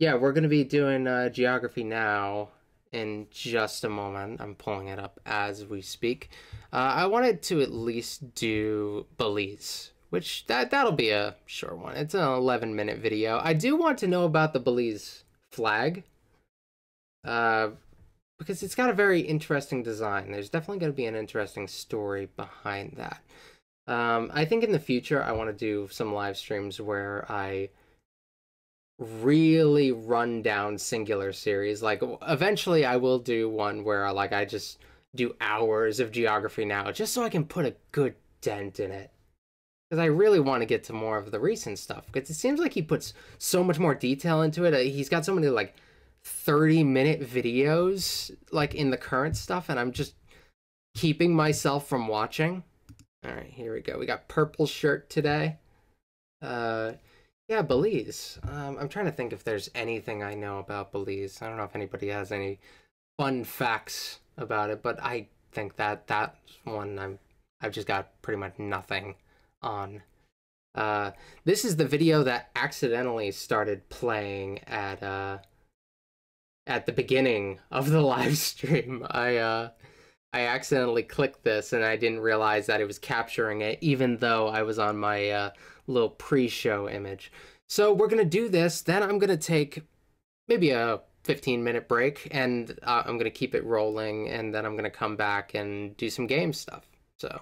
Yeah, we're going to be doing Geography Now in just a moment. I'm pulling it up as we speak. I wanted to at least do Belize, which that'll be a short one. It's an 11-minute video. I do want to know about the Belize flag because it's got a very interesting design. There's definitely going to be an interesting story behind that. I think in the future I want to do some live streams where I really run down singular series. Like eventually I will do one where like I just do hours of Geography Now just so I can put a good dent in it, because I really want to get to more of the recent stuff, because it seems like he puts so much more detail into it. He's got so many like 30-minute videos like in the current stuff, and I'm just keeping myself from watching. All right, here we go. We got purple shirt today. Yeah, Belize. I'm trying to think if there's anything I know about Belize. I don't know if anybody has any fun facts about it, but I think that one I've just got pretty much nothing on. This is the video that accidentally started playing at the beginning of the live stream. I accidentally clicked this and I didn't realize that it was capturing it, even though I was on my little pre-show image. So we're gonna do this, then I'm gonna take maybe a 15-minute break, and I'm gonna keep it rolling, and then I'm gonna come back and do some game stuff. So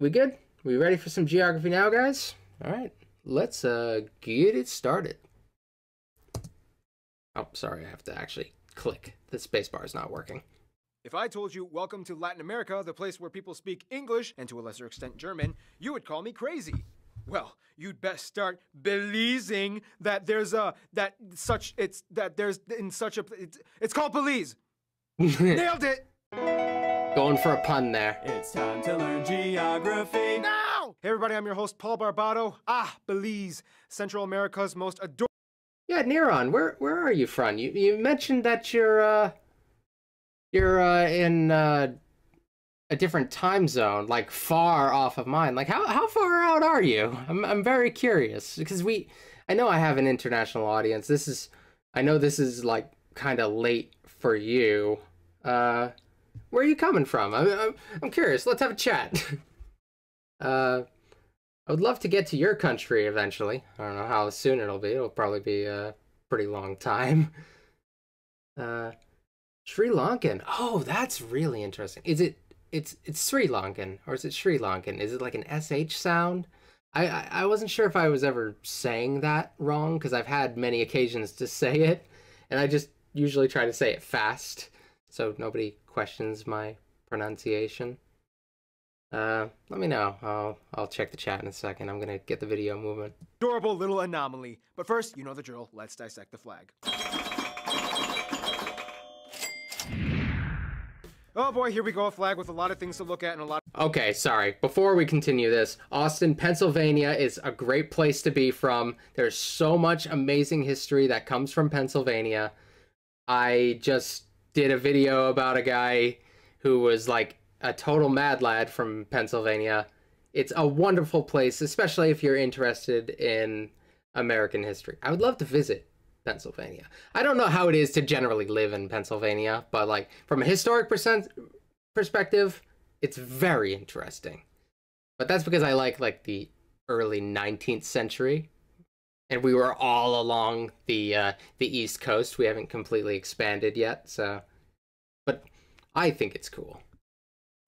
we good? We ready for some Geography Now, guys? All right, let's get it started. Oh, sorry, I have to actually click. The spacebar is not working. If I told you, welcome to Latin America, the place where people speak English, and to a lesser extent German, you would call me crazy. Well, you'd best start believing that there's a, that such, it's, that there's in such a, it's called Belize. Nailed it! Going for a pun there. It's time to learn geography. Now! Hey everybody, I'm your host, Paul Barbato. Ah, Belize, Central America's most adorable... Yeah, Neron, where are you from? You mentioned that You're in a different time zone, like far off of mine. Like how far out are you? I'm very curious, because I know I have an international audience. I know this is like kind of late for you. Where are you coming from? I'm curious. Let's have a chat. I would love to get to your country eventually. I don't know how soon it'll be. It'll probably be a pretty long time. Sri Lankan. Oh, that's really interesting. Is it? It's Sri Lankan, or is it Sri Lankan? Is it like an SH sound? I wasn't sure if I was ever saying that wrong, because I've had many occasions to say it, and I just usually try to say it fast, so nobody questions my pronunciation. Let me know. I'll check the chat in a second. I'm gonna get the video moving. Adorable little anomaly. But first, you know the drill. Let's dissect the flag. Oh boy, here we go, a flag with a lot of things to look at and a lot of... Okay, sorry. Before we continue this, Austin, Pennsylvania is a great place to be from. There's so much amazing history that comes from Pennsylvania. I just did a video about a guy who was like a total mad lad from Pennsylvania. It's a wonderful place, especially if you're interested in American history. I would love to visit Pennsylvania. I don't know how it is to generally live in Pennsylvania, but like from a historic perspective, it's very interesting. But that's because I like the early 19th century, and we were all along the East Coast. We haven't completely expanded yet, so. But I think it's cool.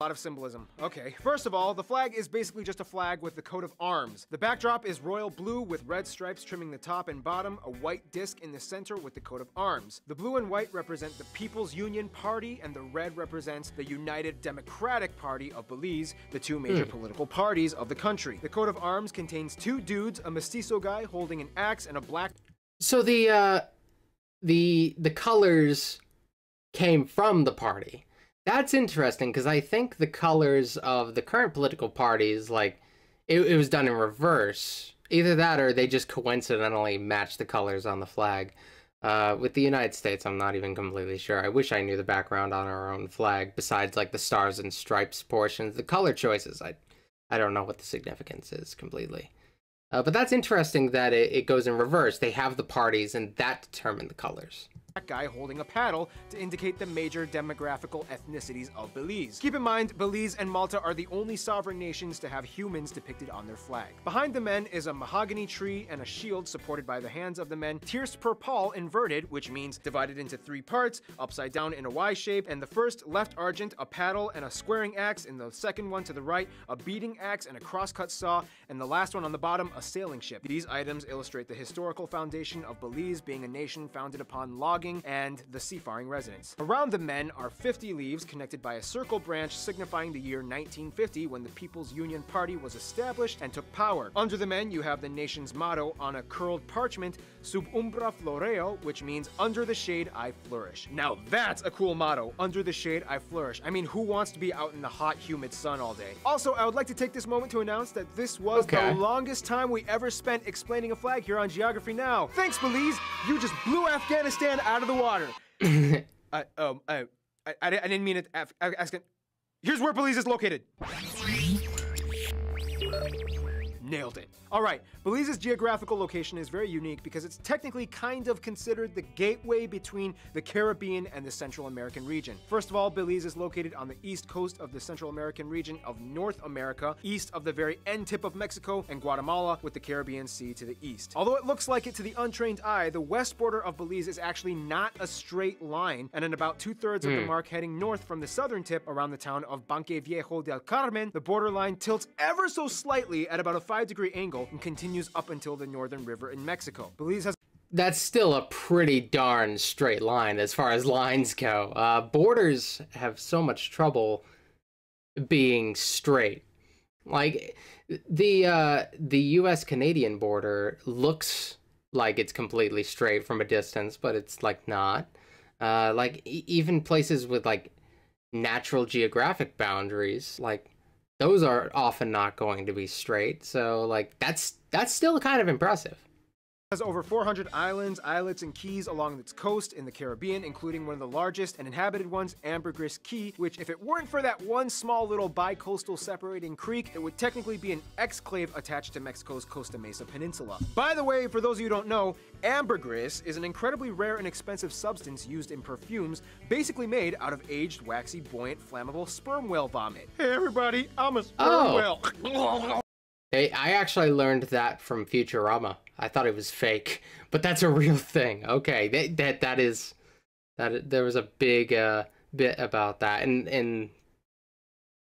A lot of symbolism. Okay, first of all, the flag is basically just a flag with the coat of arms. The backdrop is royal blue with red stripes trimming the top and bottom, a white disc in the center with the coat of arms. The blue and white represent the People's Union Party, and the red represents the United Democratic Party of Belize, the two major political parties of the country. The coat of arms contains two dudes, a mestizo guy holding an axe and a black... So the colors came from the party. That's interesting, because I think the colors of the current political parties, like, it was done in reverse. Either that, or they just coincidentally matched the colors on the flag. With the United States, I'm not even completely sure. I wish I knew the background on our own flag, besides, like, the stars and stripes portions. The color choices, I don't know what the significance is completely. But that's interesting that it goes in reverse. They have the parties and that determine the colors. That guy holding a paddle to indicate the major demographical ethnicities of Belize. Keep in mind, Belize and Malta are the only sovereign nations to have humans depicted on their flag. Behind the men is a mahogany tree and a shield supported by the hands of the men, tierced per pal inverted, which means divided into three parts, upside down in a Y shape, and the first left argent, a paddle and a squaring axe, and the second one to the right, a beating axe and a crosscut saw, and the last one on the bottom, a sailing ship. These items illustrate the historical foundation of Belize being a nation founded upon logging and the seafaring residents. Around the men are 50 leaves connected by a circle branch signifying the year 1950 when the People's Union Party was established and took power. Under the men you have the nation's motto on a curled parchment, Sub Umbra Floreo, which means under the shade I flourish. Now that's a cool motto, under the shade I flourish. I mean, who wants to be out in the hot humid sun all day? Also, I would like to take this moment to announce that this was the longest time we ever spent explaining a flag here on Geography Now. Thanks Belize, you just blew Afghanistan out of the water. I didn't mean it. Here's where Belize is located. Nailed it. All right, Belize's geographical location is very unique because it's technically kind of considered the gateway between the Caribbean and the Central American region. First of all, Belize is located on the east coast of the Central American region of North America, east of the very end tip of Mexico and Guatemala, with the Caribbean Sea to the east. Although it looks like it to the untrained eye, the west border of Belize is actually not a straight line, and in about 2/3 of the mark heading north from the southern tip around the town of Banque Viejo del Carmen, the border line tilts ever so slightly at about a 5-degree angle and continues up until the Northern River in Mexico. Belize has... That's still a pretty darn straight line as far as lines go. Borders have so much trouble being straight. Like, the U.S.-Canadian border looks like it's completely straight from a distance, but it's, like, not. Like, even places with, like, natural geographic boundaries, like, those are often not going to be straight, so like that's still kind of impressive. It has over 400 islands, islets, and keys along its coast in the Caribbean, including one of the largest and inhabited ones, Ambergris Key, which if it weren't for that one small little bi-coastal separating creek, it would technically be an exclave attached to Mexico's Costa Mesa Peninsula. By the way, for those of you who don't know, ambergris is an incredibly rare and expensive substance used in perfumes, basically made out of aged, waxy, buoyant, flammable sperm whale vomit. Hey everybody, I'm a sperm whale. Hey, I actually learned that from Futurama. I thought it was fake, but that's a real thing. Okay, that there was a big bit about that, and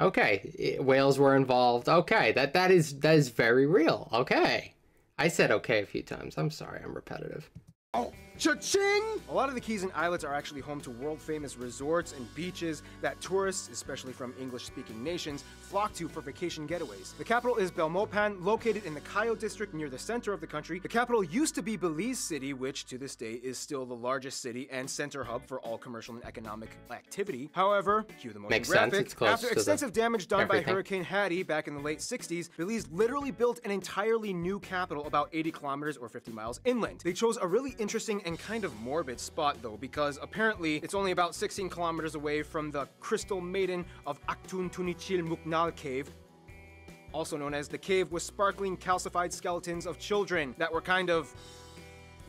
okay, whales were involved. Okay, that is very real. Okay, I said okay a few times. I'm sorry, I'm repetitive. Oh, cha-ching! A lot of the keys and islets are actually home to world-famous resorts and beaches that tourists, especially from English-speaking nations, flock to for vacation getaways. The capital is Belmopan, located in the Cayo District near the center of the country. The capital used to be Belize City, which to this day is still the largest city and center hub for all commercial and economic activity. However, cue the motion graphic, after extensive damage done by Hurricane Hattie back in the late 60s, Belize literally built an entirely new capital about 80 kilometers or 50 miles inland. They chose a really interesting and kind of morbid spot though, because apparently it's only about 16 kilometers away from the Crystal Maiden of Actun Tunichil Muknal Cave, also known as the Cave with Sparkling Calcified Skeletons of Children, that were kind of...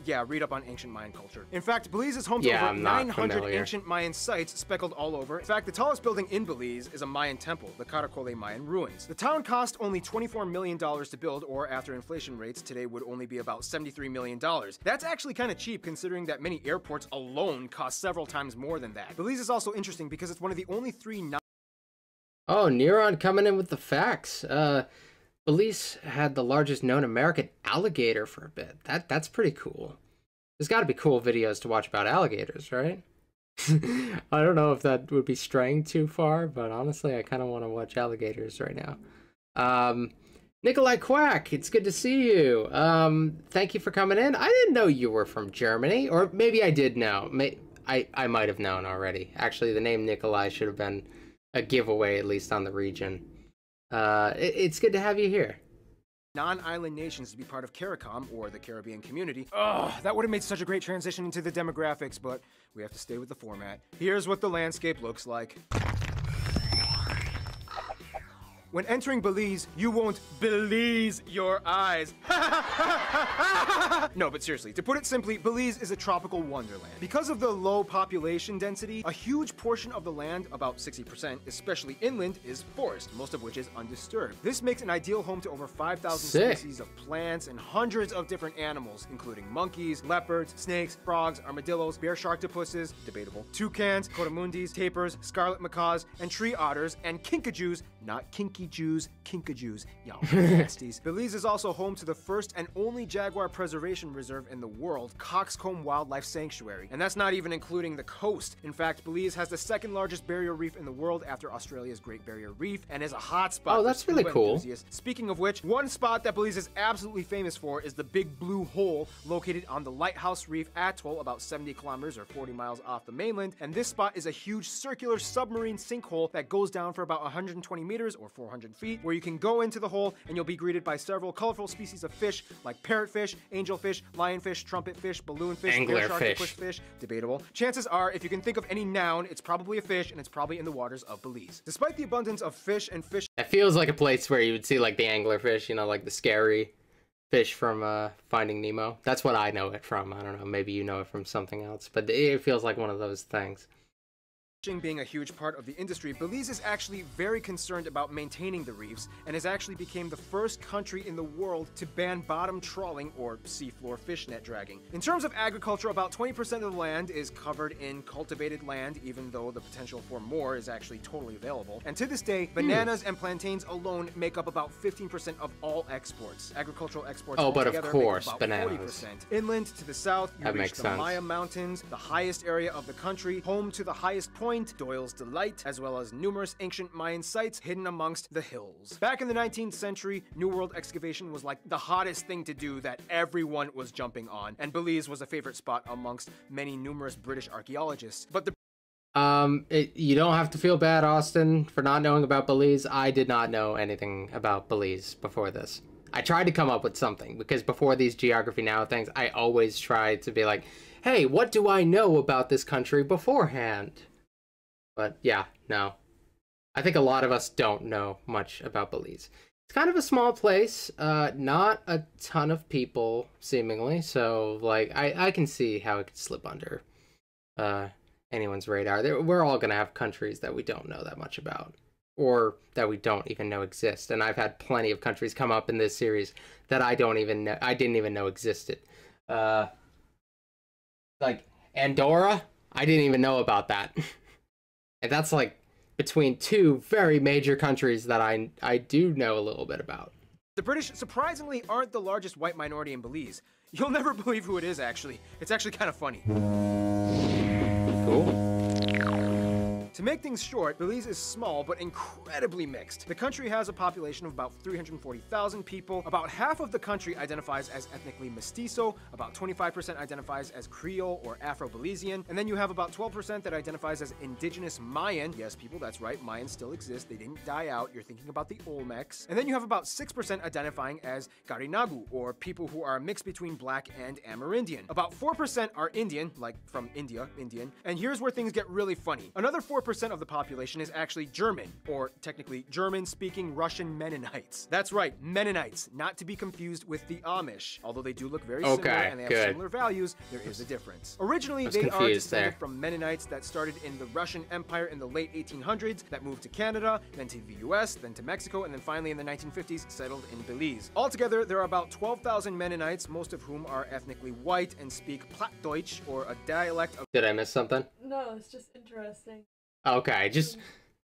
yeah, read up on ancient Mayan culture. In fact, Belize is home to over 900 ancient Mayan sites speckled all over. In fact, the tallest building in Belize is a Mayan temple, the Caracol Mayan ruins. The town cost only $24 million to build, or after inflation rates, today would only be about $73 million. That's actually kind of cheap considering that many airports alone cost several times more than that. Belize is also interesting because it's one of the only three... Oh, Neron coming in with the facts. Belize had the largest known American alligator for a bit. That's pretty cool. There's got to be cool videos to watch about alligators, right? I don't know if that would be straying too far, but honestly, I kind of want to watch alligators right now. Nikolai Quack, it's good to see you. Thank you for coming in. I didn't know you were from Germany, or maybe I did know. I might have known already. Actually, the name Nikolai should have been a giveaway, at least on the region. It's good to have you here. Non-island nations to be part of CARICOM, or the Caribbean Community. Ugh, that would have made such a great transition into the demographics, but we have to stay with the format. Here's what the landscape looks like. When entering Belize, you won't Belize your eyes. No, but seriously, to put it simply, Belize is a tropical wonderland. Because of the low population density, a huge portion of the land, about 60%, especially inland, is forest, most of which is undisturbed. This makes an ideal home to over 5,000 species of plants and hundreds of different animals, including monkeys, leopards, snakes, frogs, armadillos, bear sharktopuses, debatable, toucans, coromundis, tapirs, scarlet macaws, and tree otters, and kinkajous, not kinky Jews, kinkajous, y'all nasties. Belize is also home to the first and only jaguar preservation reserve in the world, Coxcomb Wildlife Sanctuary. And that's not even including the coast. In fact, Belize has the second largest barrier reef in the world after Australia's Great Barrier Reef and is a hotspot. Oh, that's really cool. Enthusiasts. Speaking of which, one spot that Belize is absolutely famous for is the Big Blue Hole, located on the Lighthouse Reef Atoll, about 70 kilometers or 40 miles off the mainland. And this spot is a huge circular submarine sinkhole that goes down for about 120 meters or 400 feet, where you can go into the hole and you'll be greeted by several colorful species of fish like parrotfish, angelfish, lionfish, trumpetfish, balloonfish, anglerfish, pushfish, debatable. Chances are, if you can think of any noun, it's probably a fish, and it's probably in the waters of Belize. Despite the abundance of fish and fish, that feels like a place where you would see like the anglerfish, you know, like the scary fish from Finding Nemo. That's what I know it from. I don't know, maybe you know it from something else, but it feels like one of those things. Fishing being a huge part of the industry, Belize is actually very concerned about maintaining the reefs and has actually became the first country in the world to ban bottom trawling or seafloor fishnet dragging. In terms of agriculture, about 20% of the land is covered in cultivated land, even though the potential for more is actually totally available. And to this day, bananas and plantains alone make up about 15% of all exports. Agricultural exports altogether make about 40%. Inland to the south, you reach the Maya Mountains, the highest area of the country, home to the highest point, Doyle's Delight, as well as numerous ancient Mayan sites hidden amongst the hills. Back in the 19th century, New World excavation was like the hottest thing to do that everyone was jumping on, and Belize was a favorite spot amongst many numerous British archaeologists. But the you don't have to feel bad, Austin, for not knowing about Belize. I did not know anything about Belize before this. I tried to come up with something, because before these Geography Now things, I always tried to be like, hey, what do I know about this country beforehand? But yeah, no. I think a lot of us don't know much about Belize. It's kind of a small place, not a ton of people, seemingly. So, like, I can see how it could slip under anyone's radar. We're all going to have countries that we don't know that much about, or that we don't even know exist. And I've had plenty of countries come up in this series that I don't even know, I didn't even know existed. Like, Andorra? I didn't even know about that. And that's like between two very major countries that I do know a little bit about. The British, surprisingly, aren't the largest white minority in Belize. You'll never believe who it is, actually. It's actually kind of funny. Cool. To make things short, Belize is small but incredibly mixed. The country has a population of about 340,000 people. About half of the country identifies as ethnically mestizo, about 25% identifies as Creole or Afro-Belizean, and then you have about 12% that identifies as indigenous Mayan. Yes, people, that's right, Mayans still exist. They didn't die out. You're thinking about the Olmecs. And then you have about 6% identifying as Carinagu, or people who are a mix between Black and Amerindian. About 4% are Indian, like from India, Indian. And here's where things get really funny. Another 4% of the population is actually German, or technically German-speaking Russian Mennonites. That's right, Mennonites, not to be confused with the Amish. Although they do look very similar and they have similar values, there is a difference. Originally, they are descended from Mennonites that started in the Russian Empire in the late 1800s, that moved to Canada, then to the US, then to Mexico, and then finally in the 1950s settled in Belize. Altogether, there are about 12,000 Mennonites, most of whom are ethnically white and speak Plattdeutsch, or a dialect of... Did I miss something? No, it's just interesting. Okay, just...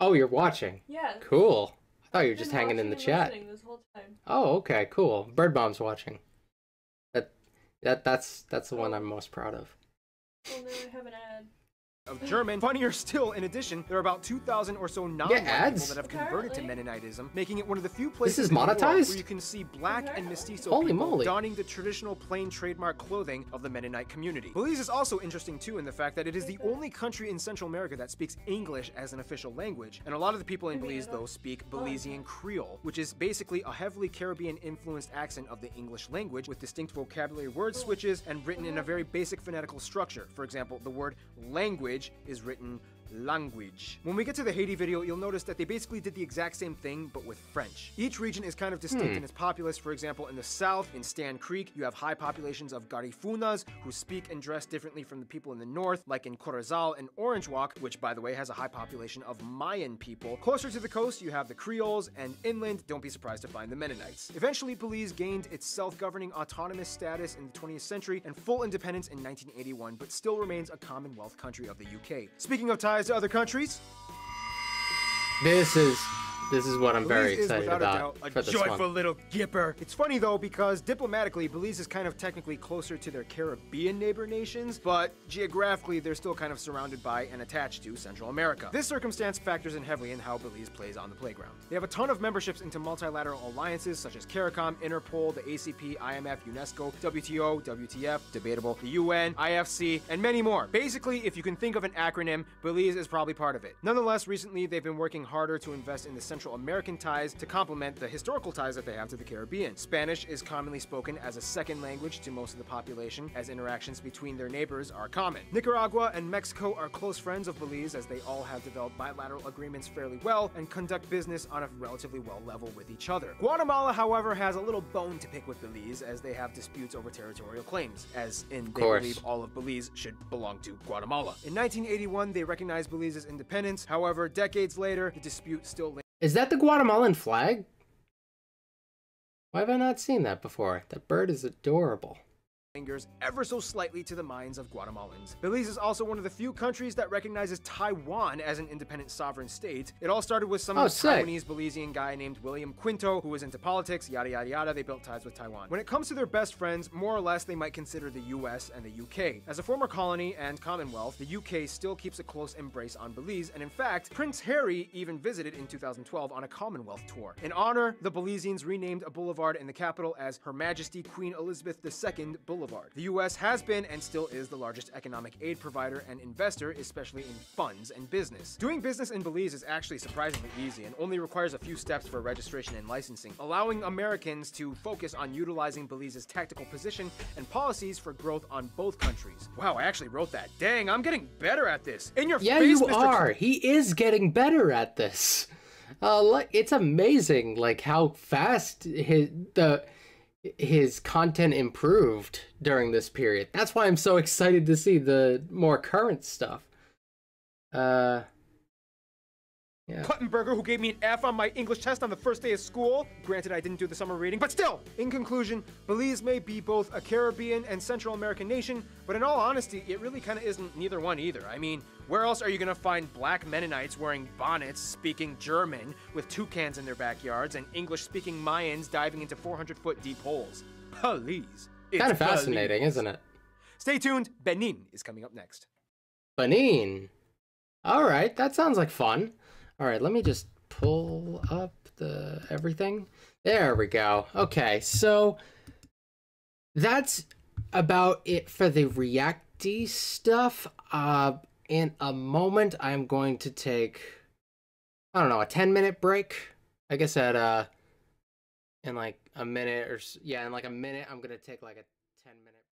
Oh, you're watching. Yeah. Cool. I thought you were just hanging in the chat. This whole time. Oh, okay, cool. Bird Bomb's watching. That's the one I'm most proud of. Well, now I have an ad. Of German. Funnier still, in addition, there are about 2,000 or so non-white people that have converted to Mennonitism, making it one of the few places in the world where you can see Black and mestizo people donning the traditional plain trademark clothing of the Mennonite community. Belize is also interesting too in the fact that it is the only country in Central America that speaks English as an official language, and a lot of the people in Belize though speak Belizean Creole, which is basically a heavily Caribbean-influenced accent of the English language with distinct vocabulary word switches and written in a very basic phonetical structure. For example, the word language is written language. When we get to the Haiti video, you'll notice that they basically did the exact same thing, but with French. Each region is kind of distinct in its populace. For example, in the south, in Stan Creek, you have high populations of Garifunas, who speak and dress differently from the people in the north, like in Corozal and Orange Walk, which, by the way, has a high population of Mayan people. Closer to the coast, you have the Creoles, and inland, don't be surprised to find the Mennonites. Eventually, Belize gained its self-governing autonomous status in the 20th century and full independence in 1981, but still remains a Commonwealth country of the UK. Speaking of ties to other countries, This is what I'm very excited about. Belize is, without a doubt, a joyful little gipper. It's funny, though, because diplomatically, Belize is kind of technically closer to their Caribbean neighbor nations, but geographically, they're still kind of surrounded by and attached to Central America. This circumstance factors in heavily in how Belize plays on the playground. They have a ton of memberships into multilateral alliances such as CARICOM, Interpol, the ACP, IMF, UNESCO, WTO, WTF, debatable, the UN, IFC, and many more. Basically, if you can think of an acronym, Belize is probably part of it. Nonetheless, recently, they've been working harder to invest in the Central American ties to complement the historical ties that they have to the Caribbean. Spanish is commonly spoken as a second language to most of the population, as interactions between their neighbors are common. Nicaragua and Mexico are close friends of Belize, as they all have developed bilateral agreements fairly well and conduct business on a relatively well level with each other. Guatemala, however, has a little bone to pick with Belize, as they have disputes over territorial claims, as in they believe all of Belize should belong to Guatemala. In 1981, they recognized Belize's independence. However, decades later, the dispute still lingers. Is that the Guatemalan flag? Why have I not seen that before? That bird is adorable. Fingers ever so slightly to the minds of Guatemalans. Belize is also one of the few countries that recognizes Taiwan as an independent sovereign state. It all started with some Taiwanese Belizean guy named William Quinto, who was into politics, yada yada yada. They built ties with Taiwan. When it comes to their best friends, more or less, they might consider the US and the UK. As a former colony and Commonwealth, the UK still keeps a close embrace on Belize, and in fact, Prince Harry even visited in 2012 on a Commonwealth tour. In honor, the Belizeans renamed a boulevard in the capital as Her Majesty Queen Elizabeth II Boulevard. The US has been and still is the largest economic aid provider and investor, especially in funds and business. Doing business in Belize is actually surprisingly easy and only requires a few steps for registration and licensing, allowing Americans to focus on utilizing Belize's tactical position and policies for growth on both countries. Wow, I actually wrote that. Dang, I'm getting better at this. In your face, Mr. Are. He is getting better at this. It's amazing, like, how fast his content improved during this period. That's why I'm so excited to see the more current stuff. Yeah. Kuttenberger, who gave me an F on my English test on the first day of school. Granted, I didn't do the summer reading, but still! In conclusion, Belize may be both a Caribbean and Central American nation, but in all honesty, it really kind of isn't neither one either. I mean, where else are you going to find black Mennonites wearing bonnets, speaking German, with toucans in their backyards, and English-speaking Mayans diving into 400-foot deep holes? Please. It's kind of fascinating, isn't it? Stay tuned. Benin is coming up next. Benin. All right, that sounds like fun. All right, let me just pull up the everything. There we go. Okay, so that's about it for the Reacty stuff. In a moment, I'm going to take, I don't know, a 10-minute break. I guess at in like a minute or, yeah, in like a minute, I'm going to take like a 10-minute break.